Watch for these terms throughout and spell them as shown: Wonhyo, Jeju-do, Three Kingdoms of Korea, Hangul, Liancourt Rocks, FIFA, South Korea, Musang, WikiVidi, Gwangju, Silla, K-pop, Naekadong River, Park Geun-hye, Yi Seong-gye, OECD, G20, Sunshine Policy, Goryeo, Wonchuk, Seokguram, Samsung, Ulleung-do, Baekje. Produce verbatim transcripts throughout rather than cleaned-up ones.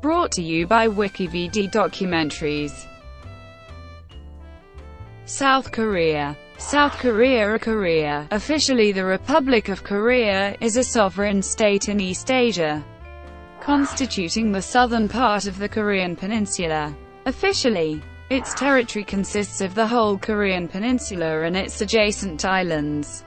Brought to you by WikiVidi Documentaries. South Korea. South Korea or Korea, officially the Republic of Korea, is a sovereign state in East Asia, constituting the southern part of the Korean peninsula. Officially, its territory consists of the whole Korean peninsula and its adjacent islands,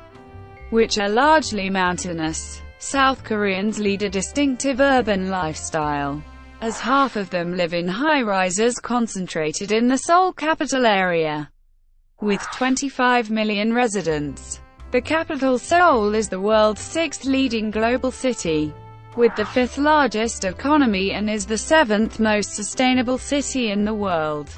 which are largely mountainous. South Koreans lead a distinctive urban lifestyle, as half of them live in high-rises concentrated in the Seoul capital area, with twenty-five million residents. The capital Seoul is the world's sixth leading global city, with the fifth largest economy, and is the seventh most sustainable city in the world.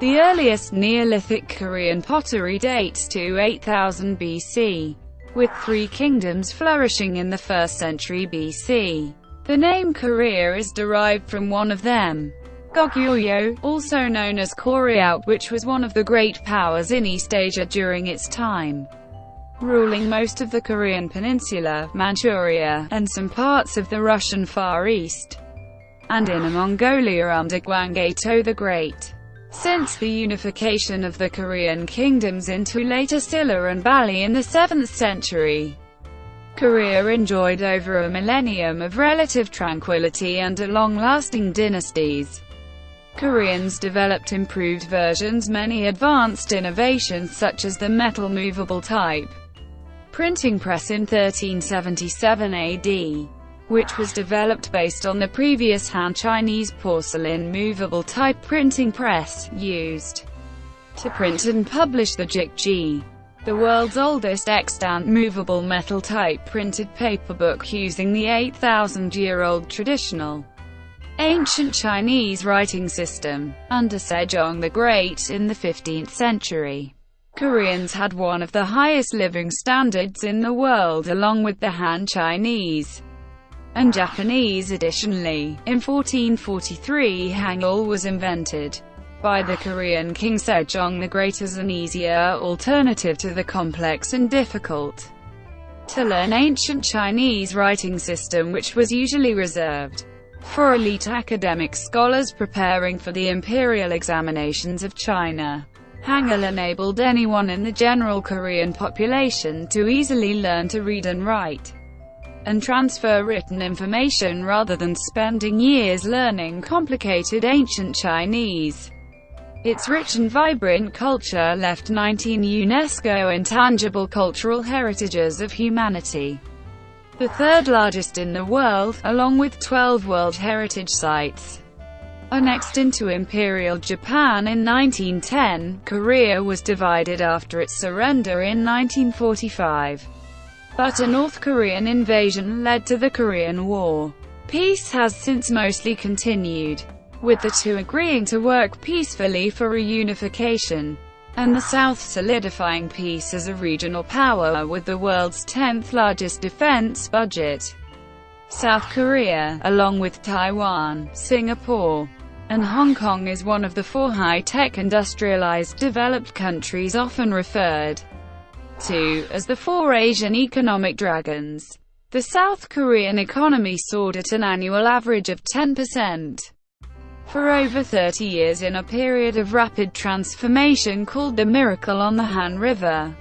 The earliest Neolithic Korean pottery dates to eight thousand B C, with three kingdoms flourishing in the first century B C. The name Korea is derived from one of them, Goguryeo, also known as Goryeo, which was one of the great powers in East Asia during its time, ruling most of the Korean peninsula, Manchuria, and some parts of the Russian Far East, and Inner Mongolia under Gwangju the Great. Since the unification of the Korean kingdoms into later Silla and Balhae in the seventh century, Korea enjoyed over a millennium of relative tranquility under long-lasting dynasties. Koreans developed improved versions, many advanced innovations such as the metal movable type printing press in thirteen seventy-seven A D, which was developed based on the previous Han Chinese porcelain movable type printing press, used to print and publish the Jikji, the world's oldest extant movable metal type printed paper book, using the eight thousand year old traditional ancient Chinese writing system. Under Sejong the Great in the fifteenth century, Koreans had one of the highest living standards in the world, along with the Han Chinese and Japanese. Additionally, in fourteen forty-three, Hangul was invented by the Korean king Sejong the Great as an easier alternative to the complex and difficult to learn ancient Chinese writing system, which was usually reserved for elite academic scholars preparing for the imperial examinations of China. Hangul enabled anyone in the general Korean population to easily learn to read and write, and transfer written information rather than spending years learning complicated ancient Chinese. Its rich and vibrant culture left nineteen UNESCO intangible cultural heritages of humanity, the third largest in the world, along with twelve World Heritage Sites. Annexed into Imperial Japan in nineteen ten, Korea was divided after its surrender in nineteen forty-five. But a North Korean invasion led to the Korean War. Peace has since mostly continued, with the two agreeing to work peacefully for reunification, and the South solidifying peace as a regional power with the world's tenth largest defense budget. South Korea, along with Taiwan, Singapore, and Hong Kong, is one of the four high-tech industrialized developed countries often referred to as the four Asian economic dragons. The South Korean economy soared at an annual average of ten percent. For over thirty years, in a period of rapid transformation called the Miracle on the Han River,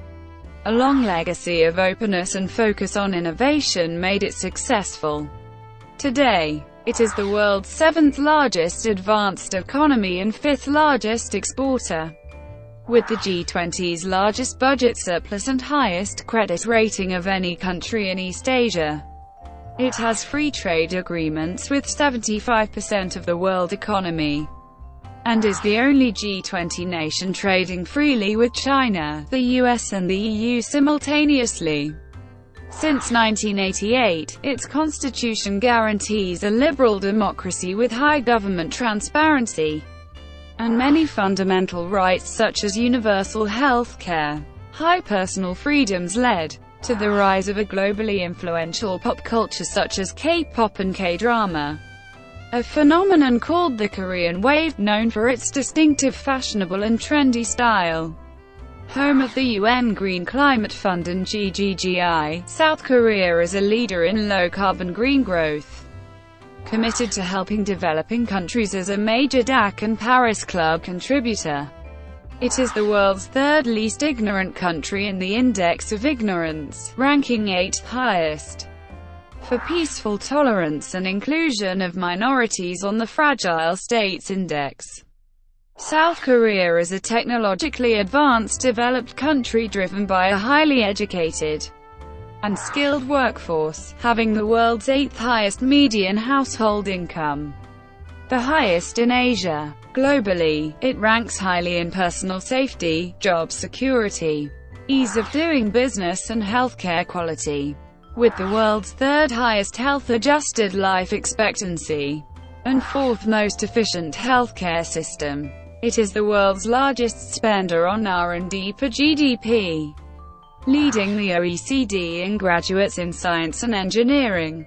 a long legacy of openness and focus on innovation made it successful. Today, it is the world's seventh largest advanced economy and fifth largest exporter, with the G twenty's largest budget surplus and highest credit rating of any country in East Asia. It has free trade agreements with seventy-five percent of the world economy, and is the only G twenty nation trading freely with China, the U S and the E U simultaneously. Since nineteen eighty-eight, its constitution guarantees a liberal democracy with high government transparency, and many fundamental rights such as universal health care. High personal freedoms led to the rise of a globally influential pop culture such as K-pop and K-drama, a phenomenon called the Korean Wave, known for its distinctive fashionable and trendy style. Home of the U N Green Climate Fund and G G G I, South Korea is a leader in low-carbon green growth, committed to helping developing countries as a major D A C and Paris Club contributor. It is the world's third least ignorant country in the Index of Ignorance, ranking eighth highest. For peaceful tolerance and inclusion of minorities on the Fragile States Index. South Korea is a technologically advanced developed country driven by a highly educated and skilled workforce, having the world's eighth highest median household income, the highest in Asia. Globally, it ranks highly in personal safety, job security, ease of doing business and healthcare quality, with the world's third highest health-adjusted life expectancy and fourth most efficient healthcare system. It is the world's largest spender on R and D per G D P, leading the O E C D in graduates in science and engineering,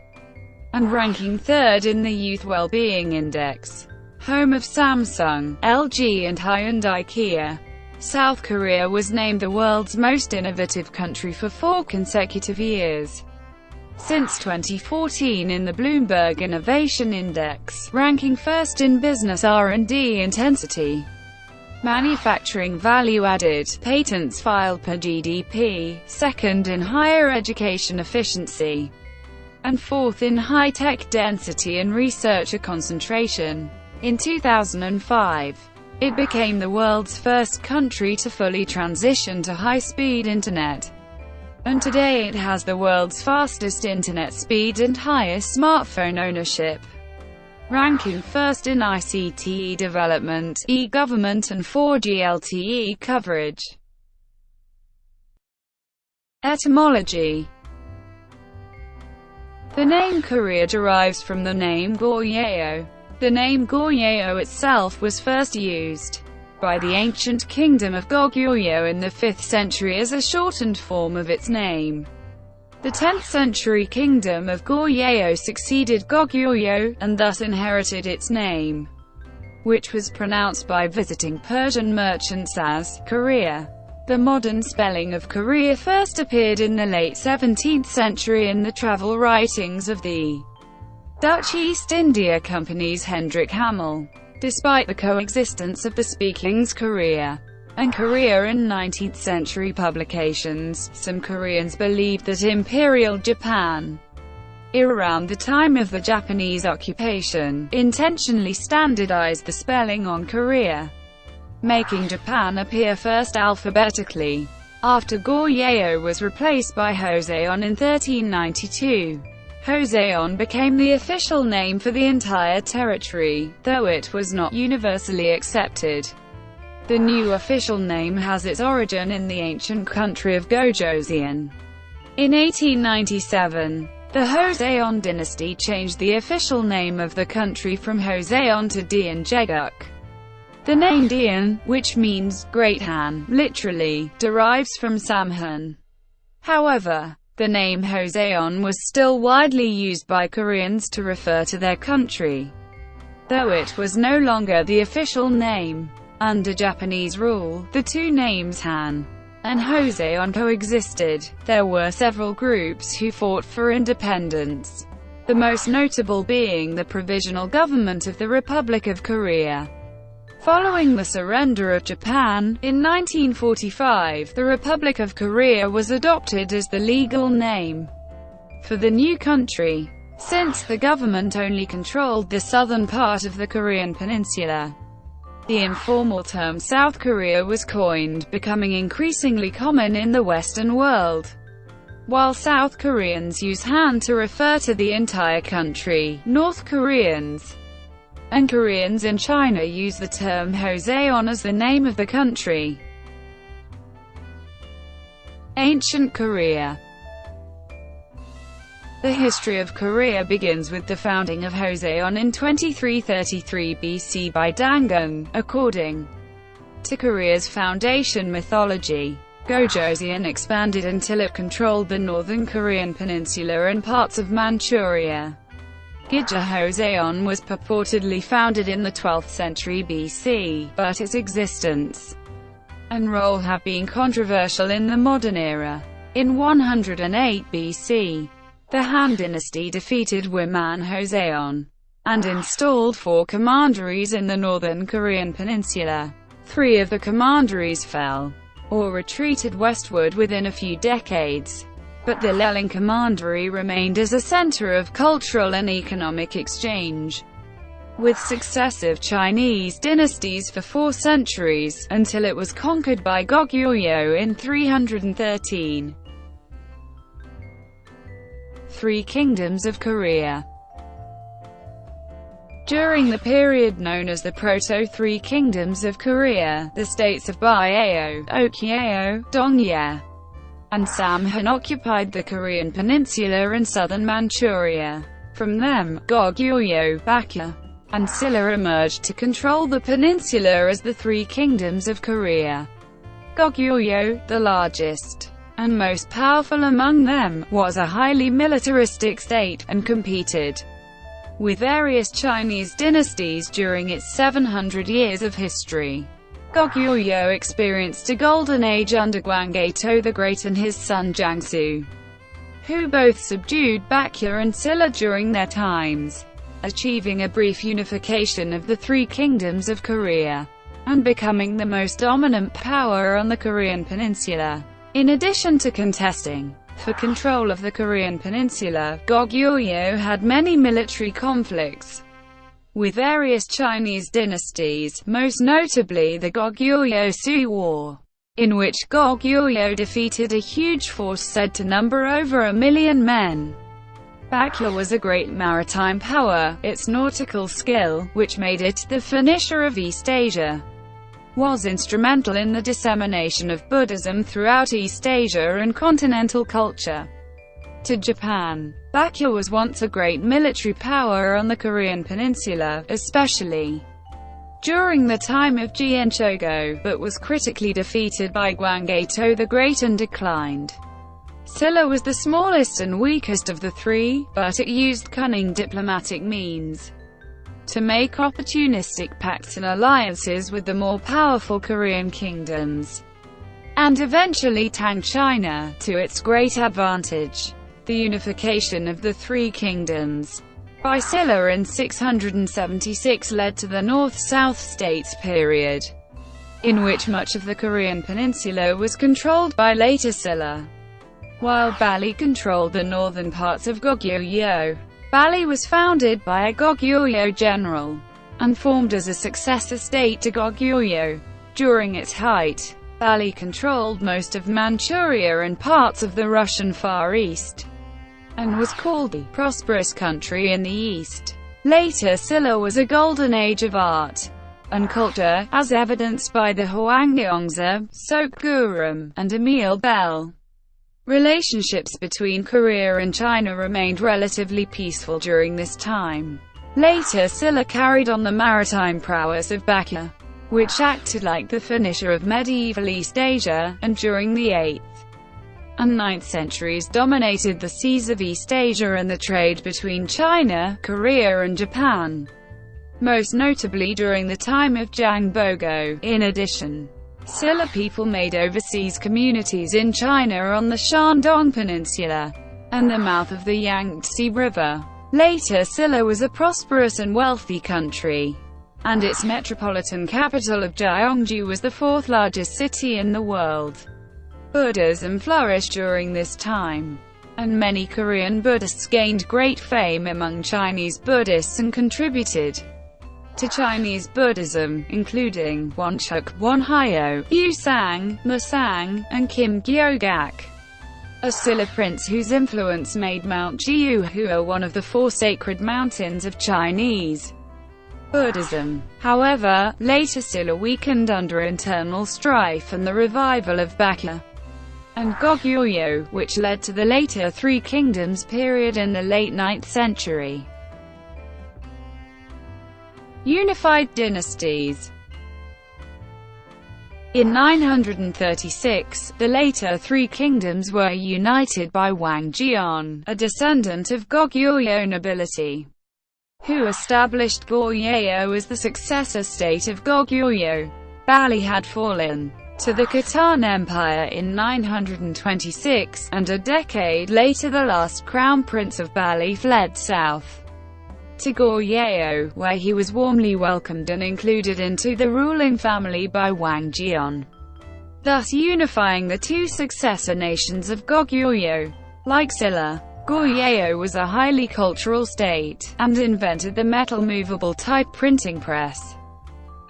and ranking third in the Youth Wellbeing Index. Home of Samsung, L G and high-end IKEA, South Korea was named the world's most innovative country for four consecutive years. Since twenty fourteen in the Bloomberg Innovation Index, ranking first in business R and D intensity, manufacturing value added, patents filed per G D P, second in higher education efficiency, and fourth in high-tech density and researcher concentration. In two thousand five, it became the world's first country to fully transition to high-speed internet. And today it has the world's fastest internet speed and highest smartphone ownership, ranking first in I C T development, e-government and four G L T E coverage. Etymology. The name Korea derives from the name Goryeo. The name Goryeo itself was first used by the ancient kingdom of Goguryeo in the fifth century as a shortened form of its name. The tenth century kingdom of Goryeo succeeded Goguryeo, and thus inherited its name, which was pronounced by visiting Persian merchants as Korea. The modern spelling of Korea first appeared in the late seventeenth century in the travel writings of the Dutch East India Company's Hendrik Hamel. Despite the coexistence of the speakings Korea and Korea in nineteenth century publications, some Koreans believed that Imperial Japan, around the time of the Japanese occupation, intentionally standardized the spelling on Korea, making Japan appear first alphabetically. After Goryeo was replaced by Joseon in thirteen ninety-two. Joseon became the official name for the entire territory, though it was not universally accepted. The new official name has its origin in the ancient country of Gojoseon. In eighteen ninety-seven, the Joseon dynasty changed the official name of the country from Joseon to Deon Jeguk. The name Deon, which means Great Han, literally, derives from Samhan. However, the name Joseon was still widely used by Koreans to refer to their country, though it was no longer the official name. Under Japanese rule, the two names Han and Joseon coexisted. There were several groups who fought for independence, the most notable being the Provisional Government of the Republic of Korea. Following the surrender of Japan, in nineteen forty-five, the Republic of Korea was adopted as the legal name for the new country. Since the government only controlled the southern part of the Korean peninsula, the informal term South Korea was coined, becoming increasingly common in the Western world. While South Koreans use Han to refer to the entire country, North Koreans and Koreans in China use the term Joseon as the name of the country. Ancient Korea. The history of Korea begins with the founding of Joseon in twenty-three thirty-three B C by Dangun. According to Korea's foundation mythology, Gojoseon expanded until it controlled the northern Korean peninsula and parts of Manchuria. Gyeongju Joseon was purportedly founded in the twelfth century B C, but its existence and role have been controversial in the modern era. In one hundred eight B C, the Han dynasty defeated Wimman Joseon, and installed four commanderies in the northern Korean peninsula. Three of the commanderies fell or retreated westward within a few decades, but the Liancourt Commandery remained as a center of cultural and economic exchange, with successive Chinese dynasties for four centuries, until it was conquered by Goguryeo in three hundred thirteen. Three Kingdoms of Korea. During the period known as the Proto-Three Kingdoms of Korea, the states of Baekje, Okyeo, Dongye, and Samhan occupied the Korean peninsula and southern Manchuria. From them, Goguryeo, Baekje, and Silla emerged to control the peninsula as the Three Kingdoms of Korea. Goguryeo, the largest and most powerful among them, was a highly militaristic state, and competed with various Chinese dynasties during its seven hundred years of history. Goguryeo experienced a golden age under Gwanggaeto the Great and his son Jiangsu, who both subdued Baekje and Silla during their times, achieving a brief unification of the Three Kingdoms of Korea, and becoming the most dominant power on the Korean peninsula. In addition to contesting for control of the Korean peninsula, Goguryeo had many military conflicts with various Chinese dynasties, most notably the Goguryeo-Sui War, in which Goguryeo defeated a huge force said to number over a million men. Baekje was a great maritime power. Its nautical skill, which made it the Phoenicia of East Asia, was instrumental in the dissemination of Buddhism throughout East Asia and continental culture to Japan. Baekje was once a great military power on the Korean peninsula, especially during the time of Jieon Chogo, but was critically defeated by Gwanggaeto the Great and declined. Silla was the smallest and weakest of the three, but it used cunning diplomatic means to make opportunistic pacts and alliances with the more powerful Korean kingdoms, and eventually tang China, to its great advantage. The unification of the Three Kingdoms by Silla in six hundred seventy-six led to the North-South States period, in which much of the Korean peninsula was controlled by later Silla, while Balhae controlled the northern parts of Goguryeo. Balhae was founded by a Goguryeo general, and formed as a successor state to Goguryeo. During its height, Balhae controlled most of Manchuria and parts of the Russian Far East, and was called the prosperous country in the East. Later Silla was a golden age of art and culture, as evidenced by the Hwangnyongsa, Seokguram, and Emile Bell. Relationships between Korea and China remained relatively peaceful during this time. Later Silla carried on the maritime prowess of Baekje, which acted like the Phoenicia of medieval East Asia, and during the eighth and ninth centuries dominated the seas of East Asia and the trade between China, Korea and Japan, most notably during the time of Jang Bogo. In addition, Silla people made overseas communities in China on the Shandong Peninsula and the mouth of the Yangtze River. Later Silla was a prosperous and wealthy country, and its metropolitan capital of Gyeongju was the fourth largest city in the world. Buddhism flourished during this time, and many Korean Buddhists gained great fame among Chinese Buddhists and contributed to Chinese Buddhism, including Wonchuk, Wonhyo, Uisang, Musang, and Kim Gyogak, a Silla prince whose influence made Mount Jiuhua one of the four sacred mountains of Chinese Buddhism. However, later Silla weakened under internal strife and the revival of Baekje and Goguryeo, which led to the later Three Kingdoms period in the late ninth century. Unified dynasties. In nine hundred thirty-six, the later Three Kingdoms were united by Wang Geon, a descendant of Goguryeo nobility, who established Goryeo as the successor state of Goguryeo. Balhae had fallen to the Khitan Empire in nine hundred twenty-six, and a decade later the last crown prince of Balhae fled south to Goryeo, where he was warmly welcomed and included into the ruling family by Wang Geon, thus unifying the two successor nations of Goguryeo. Like Silla, Goryeo was a highly cultural state, and invented the metal movable type printing press.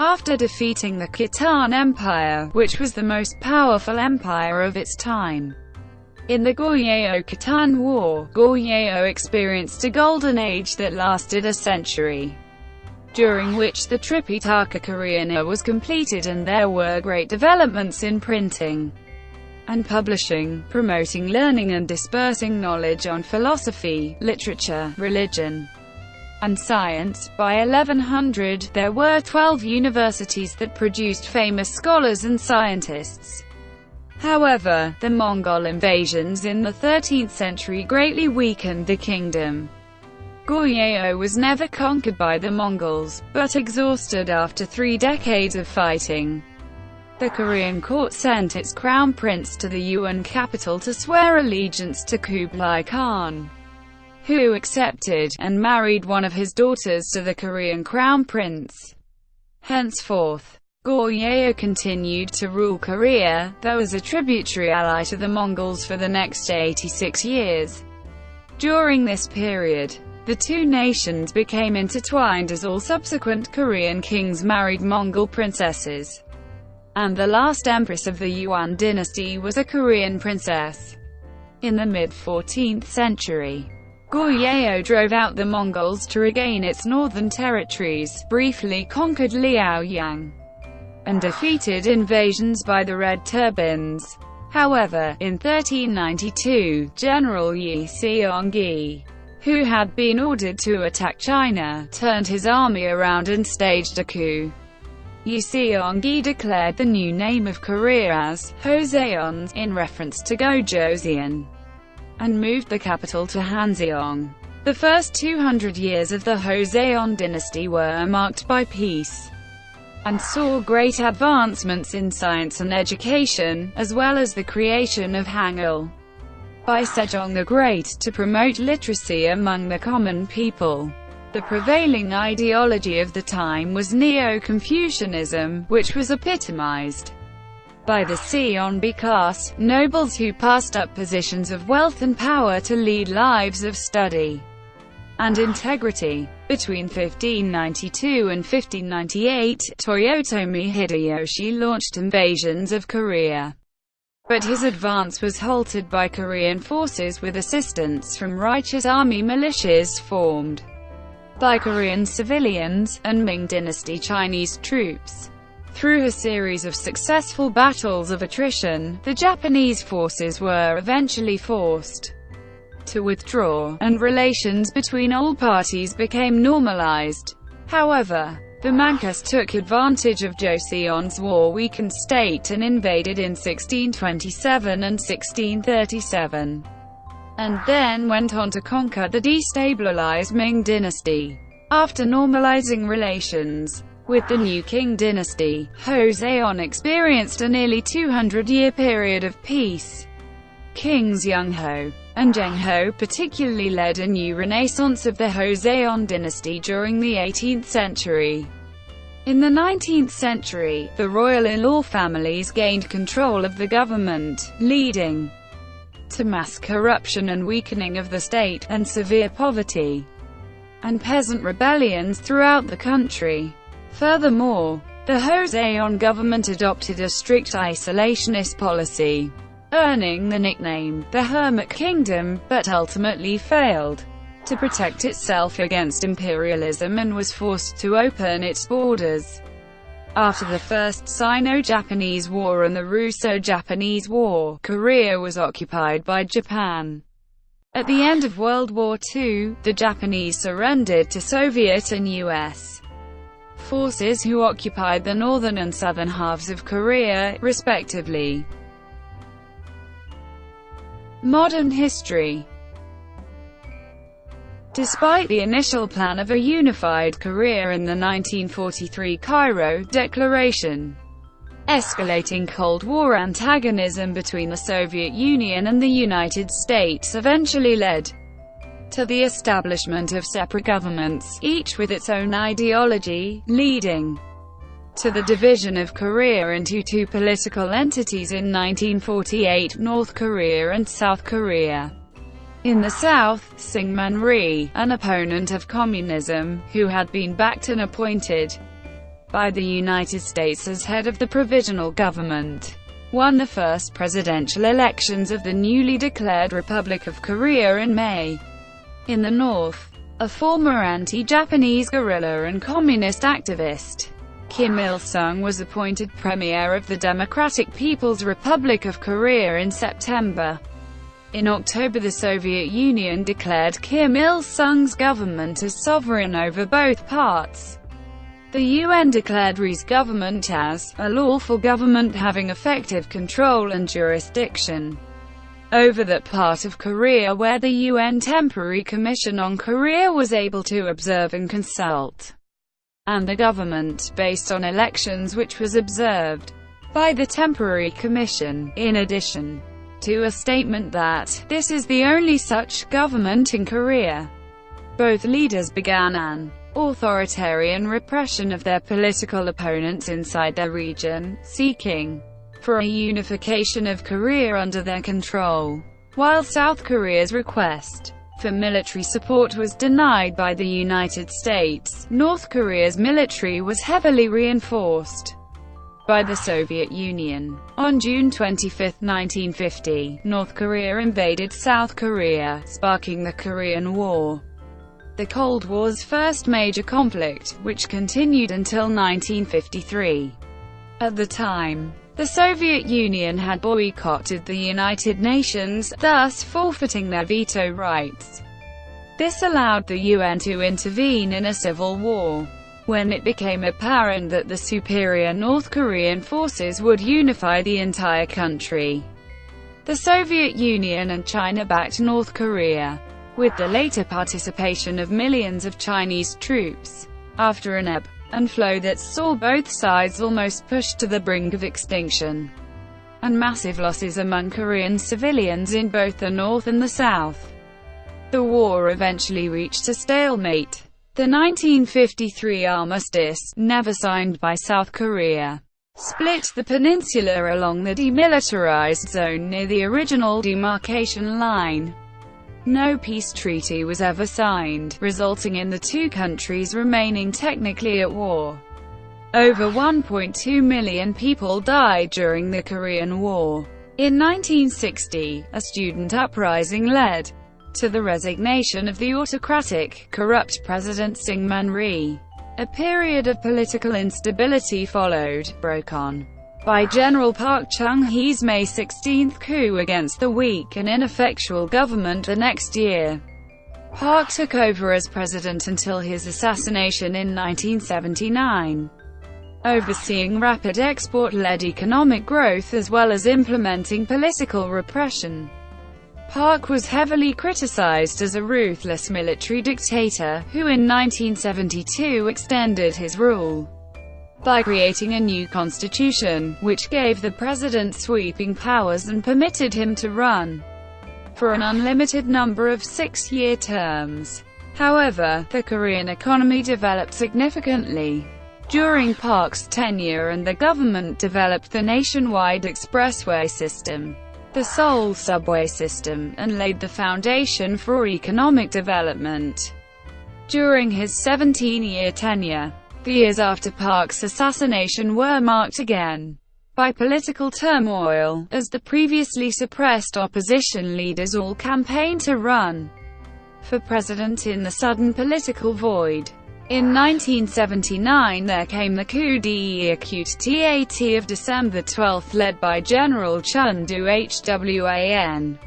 After defeating the Khitan Empire, which was the most powerful empire of its time, in the Goryeo-Khitan War, Goryeo experienced a golden age that lasted a century, during which the Tripitaka Koreana was completed and there were great developments in printing and publishing, promoting learning and dispersing knowledge on philosophy, literature, religion, and science. By eleven hundred, there were twelve universities that produced famous scholars and scientists. However, the Mongol invasions in the thirteenth century greatly weakened the kingdom. Goryeo was never conquered by the Mongols, but exhausted after three decades of fighting. The Korean court sent its crown prince to the Yuan capital to swear allegiance to Kublai Khan, who accepted, and married one of his daughters to the Korean crown prince. Henceforth, Goryeo continued to rule Korea, though as a tributary ally to the Mongols, for the next eighty-six years. During this period, the two nations became intertwined as all subsequent Korean kings married Mongol princesses, and the last empress of the Yuan dynasty was a Korean princess. In the mid fourteenth century, Goryeo drove out the Mongols to regain its northern territories, briefly conquered Liaoyang, and defeated invasions by the Red Turbans. However, in thirteen ninety-two, General Yi Seong-gye, who had been ordered to attack China, turned his army around and staged a coup. Yi Seong-gye declared the new name of Korea as Joseon, in reference to Gojoseon, and moved the capital to Hanseong. The first two hundred years of the Joseon dynasty were marked by peace, and saw great advancements in science and education, as well as the creation of Hangul by Sejong the Great to promote literacy among the common people. The prevailing ideology of the time was Neo-Confucianism, which was epitomized by the Seonbi class, nobles who passed up positions of wealth and power to lead lives of study and integrity. Between fifteen ninety-two and fifteen ninety-eight, Toyotomi Hideyoshi launched invasions of Korea, but his advance was halted by Korean forces with assistance from righteous army militias formed by Korean civilians, and Ming Dynasty Chinese troops. Through a series of successful battles of attrition, the Japanese forces were eventually forced to withdraw, and relations between all parties became normalized. However, the Manchus took advantage of Joseon's war-weakened state and invaded in sixteen twenty-seven and sixteen thirty-seven, and then went on to conquer the destabilized Ming dynasty. After normalizing relations with the new Qing dynasty, Joseon experienced a nearly two hundred year period of peace. Kings Yeongho and Zhengho particularly led a new renaissance of the Joseon dynasty during the eighteenth century. In the nineteenth century, the royal in-law families gained control of the government, leading to mass corruption and weakening of the state, and severe poverty and peasant rebellions throughout the country. Furthermore, the Joseon government adopted a strict isolationist policy, earning the nickname, the Hermit Kingdom, but ultimately failed to protect itself against imperialism and was forced to open its borders. After the First Sino-Japanese War and the Russo-Japanese War, Korea was occupied by Japan. At the end of World War Two, the Japanese surrendered to Soviet and U S forces who occupied the northern and southern halves of Korea, respectively. Modern history. Despite the initial plan of a unified Korea in the nineteen forty-three Cairo Declaration, escalating Cold War antagonism between the Soviet Union and the United States eventually led to the establishment of separate governments, each with its own ideology, leading to the division of Korea into two political entities in nineteen forty-eight, North Korea and South Korea. In the south, Syngman Rhee, an opponent of communism, who had been backed and appointed by the United States as head of the provisional government, won the first presidential elections of the newly declared Republic of Korea in May. In the north, a former anti-Japanese guerrilla and communist activist, Kim Il-sung, was appointed Premier of the Democratic People's Republic of Korea in September. In October, the Soviet Union declared Kim Il-sung's government as sovereign over both parts. The U N declared Rhee's government as a lawful government having effective control and jurisdiction over that part of Korea where the U N Temporary Commission on Korea was able to observe and consult, and the government, based on elections which was observed by the Temporary Commission, in addition to a statement that, "This is the only such government in Korea." Both leaders began an authoritarian repression of their political opponents inside their region, seeking for a unification of Korea under their control, while South Korea's request for military support was denied by the United States. North Korea's military was heavily reinforced by the Soviet Union. On June twenty-fifth, nineteen fifty, North Korea invaded South Korea, sparking the Korean War, the Cold War's first major conflict, which continued until nineteen fifty-three. At the time, the Soviet Union had boycotted the United Nations, thus forfeiting their veto rights. This allowed the U N to intervene in a civil war. When it became apparent that the superior North Korean forces would unify the entire country, the Soviet Union and China backed North Korea, with the later participation of millions of Chinese troops. After an ebb and flow that saw both sides almost pushed to the brink of extinction, and massive losses among Korean civilians in both the north and the south, the war eventually reached a stalemate. The nineteen fifty-three armistice, never signed by South Korea, split the peninsula along the demilitarized zone near the original demarcation line. No peace treaty was ever signed, resulting in the two countries remaining technically at war. Over one point two million people died during the Korean War. In nineteen sixty, a student uprising led to the resignation of the autocratic, corrupt President Syngman Rhee. A period of political instability followed, broke on by General Park Chung-hee's May sixteenth coup against the weak and ineffectual government the next year. Park took over as president until his assassination in nineteen seventy-nine, overseeing rapid export-led economic growth as well as implementing political repression. Park was heavily criticized as a ruthless military dictator, who in nineteen seventy-two extended his rule by creating a new constitution, which gave the president sweeping powers and permitted him to run for an unlimited number of six-year terms. However, the Korean economy developed significantly during Park's tenure, and the government developed the nationwide expressway system, the Seoul subway system, and laid the foundation for economic development during his seventeen-year tenure. The years after Park's assassination were marked again by political turmoil, as the previously suppressed opposition leaders all campaigned to run for president in the sudden political void. In nineteen seventy-nine, there came the coup d'etat of December twelfth, led by General Chun Doo-hwan.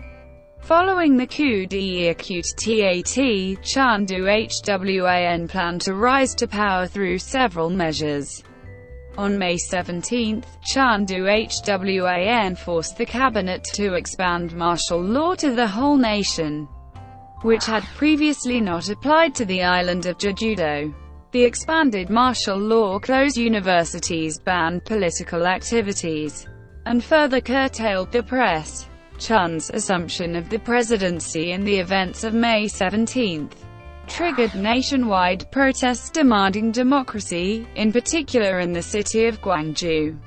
Following the coup d'etat, Chun Doo-hwan planned to rise to power through several measures. On May seventeenth, Chun Doo-hwan forced the cabinet to expand martial law to the whole nation, which had previously not applied to the island of Jeju-do. The expanded martial law closed universities, banned political activities, and further curtailed the press. Chun's assumption of the presidency and the events of May seventeenth triggered nationwide protests demanding democracy, in particular in the city of Gwangju,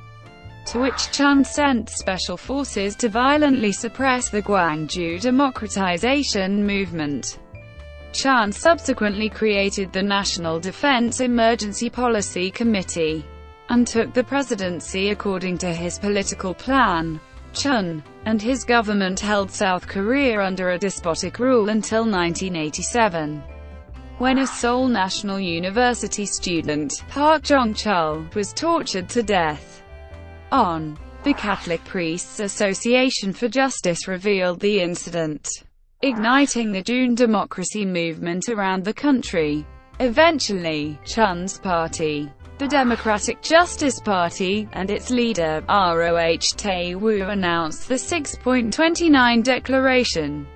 to which Chun sent special forces to violently suppress the Gwangju democratization movement. Chun subsequently created the National Defense Emergency Policy Committee and took the presidency according to his political plan. Chun and his government held South Korea under a despotic rule until nineteen eighty-seven, when a Seoul National University student, Park Jong-chul, was tortured to death. On the Catholic Priests Association for Justice revealed the incident, igniting the June democracy movement around the country. Eventually, Chun's party, the Democratic Justice Party, and its leader, R O H Tae-woo, announced the six point two nine Declaration,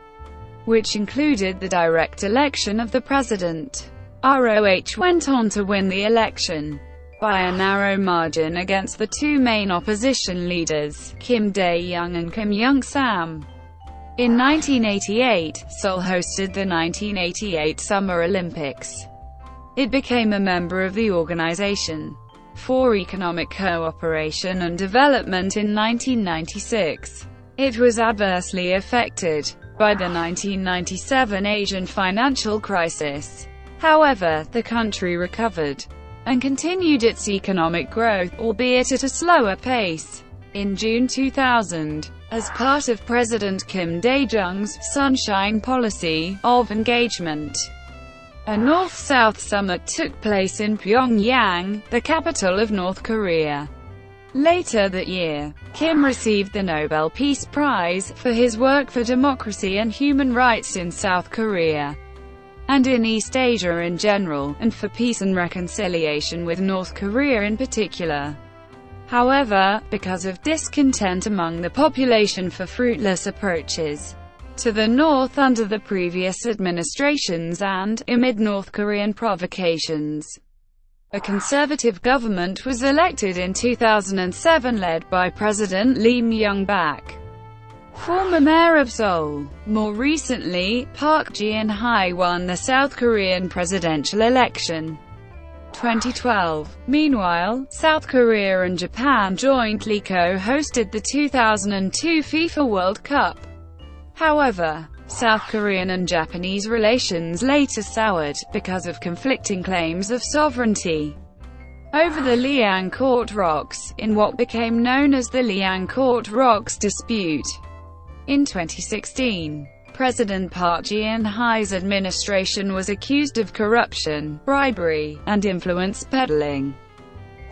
which included the direct election of the president. R O H went on to win the election by a narrow margin against the two main opposition leaders, Kim Dae-young and Kim Young-sam. In nineteen eighty-eight, Seoul hosted the nineteen eighty-eight Summer Olympics. It became a member of the Organization for Economic Cooperation and Development in nineteen ninety-six. It was adversely affected by the nineteen ninety-seven Asian financial crisis. However, the country recovered and continued its economic growth, albeit at a slower pace. In June two thousand, as part of President Kim Dae-jung's Sunshine Policy of engagement, a North-South summit took place in Pyongyang, the capital of North Korea. Later that year, Kim received the Nobel Peace Prize for his work for democracy and human rights in South Korea and in East Asia in general, and for peace and reconciliation with North Korea in particular. However, because of discontent among the population for fruitless approaches to the North under the previous administrations and, amid North Korean provocations, a conservative government was elected in two thousand seven led by President Lee Myung-bak, former mayor of Seoul. More recently, Park Geun-hye won the South Korean presidential election twenty twelve. Meanwhile, South Korea and Japan jointly co-hosted the two thousand two FIFA World Cup. However, South Korean and Japanese relations later soured because of conflicting claims of sovereignty over the Liancourt Rocks, in what became known as the Liancourt Rocks dispute. In twenty sixteen, President Park Geun-hye's administration was accused of corruption, bribery, and influence peddling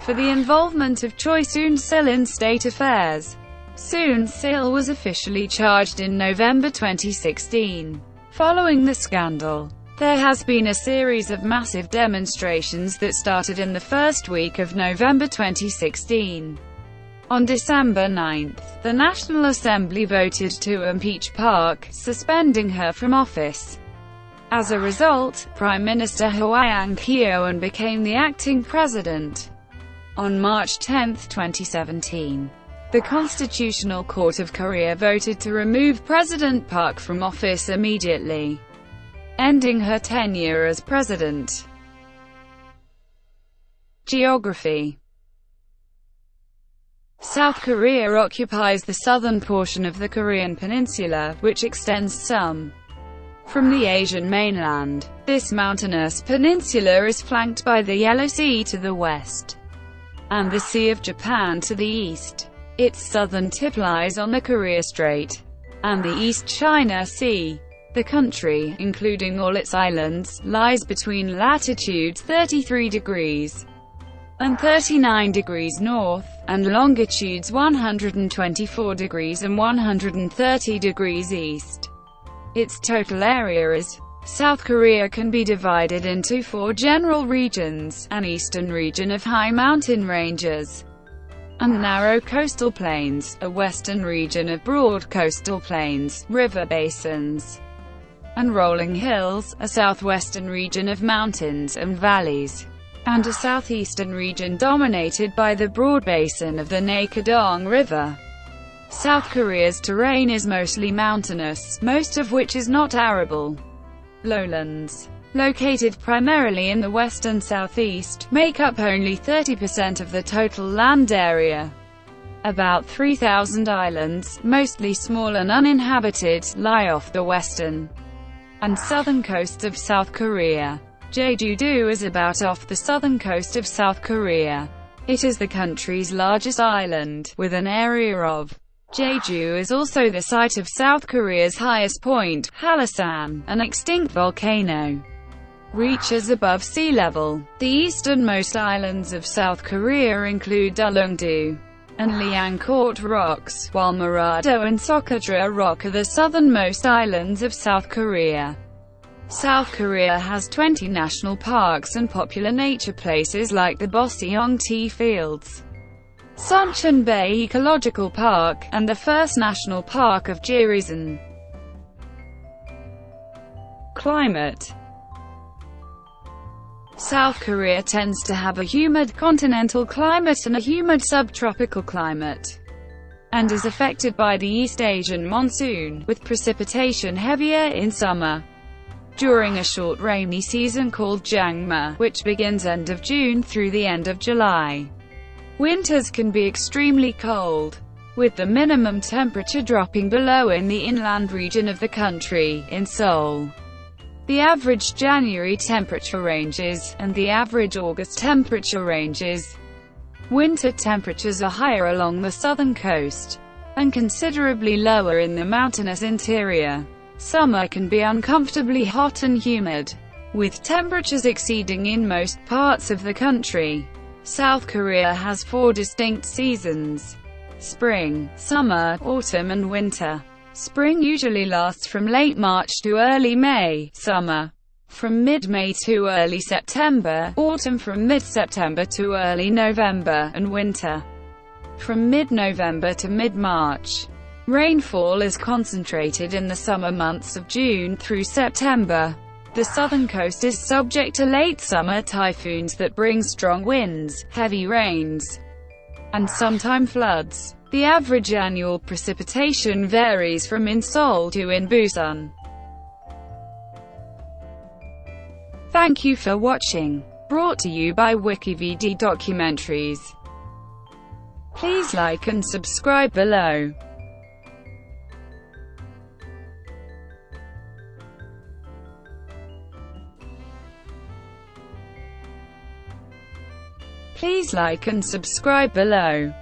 for the involvement of Choi Soon-sil in state affairs. Soon-sil was officially charged in November twenty sixteen. Following the scandal, there has been a series of massive demonstrations that started in the first week of November twenty sixteen. On December ninth, the National Assembly voted to impeach Park, suspending her from office. As a result, Prime Minister Hwang Geon became the acting president. On March tenth, twenty seventeen, the Constitutional Court of Korea voted to remove President Park from office immediately, ending her tenure as president. Geography. South Korea occupies the southern portion of the Korean peninsula, which extends some from the Asian mainland. This mountainous peninsula is flanked by the Yellow Sea to the west and the Sea of Japan to the east. Its southern tip lies on the Korea Strait and the East China Sea. The country, including all its islands, lies between latitudes thirty-three degrees and thirty-nine degrees north, and longitudes one hundred twenty-four degrees and one hundred thirty degrees east. Its total area is. South Korea can be divided into four general regions: an eastern region of high mountain ranges and narrow coastal plains, a western region of broad coastal plains, river basins, and rolling hills, a southwestern region of mountains and valleys, and a southeastern region dominated by the broad basin of the Naekadong River. South Korea's terrain is mostly mountainous, most of which is not arable. Lowlands, located primarily in the west and southeast, make up only thirty percent of the total land area. About three thousand islands, mostly small and uninhabited, lie off the western and southern coasts of South Korea. Jeju-do is about off the southern coast of South Korea. It is the country's largest island, with an area of. Jeju is also the site of South Korea's highest point, Halasan, an extinct volcano. Reaches above sea level. The easternmost islands of South Korea include Ulleung-do and Liancourt Rocks, while Murado and Sokhodra Rock are the southernmost islands of South Korea. South Korea has twenty national parks and popular nature places like the Boseong Tea Fields, Suncheon Bay Ecological Park, and the first national park of Gyeongsan. Climate. South Korea tends to have a humid continental climate and a humid subtropical climate, and is affected by the East Asian monsoon, with precipitation heavier in summer, during a short rainy season called Jangma, which begins end of June through the end of July. Winters can be extremely cold, with the minimum temperature dropping below in the inland region of the country, in Seoul. The average January temperature ranges, and the average August temperature ranges. Winter temperatures are higher along the southern coast, and considerably lower in the mountainous interior. Summer can be uncomfortably hot and humid, with temperatures exceeding in most parts of the country. South Korea has four distinct seasons: spring, summer, autumn and winter. Spring usually lasts from late March to early May, summer from mid-May to early September, autumn from mid-September to early November, and winter from mid-November to mid-March. Rainfall is concentrated in the summer months of June through September. The southern coast is subject to late summer typhoons that bring strong winds, heavy rains, and sometimes floods. The average annual precipitation varies from in Seoul to in Busan. Thank you for watching. Brought to you by WikiVidi Documentaries. Please like and subscribe below. Please like and subscribe below.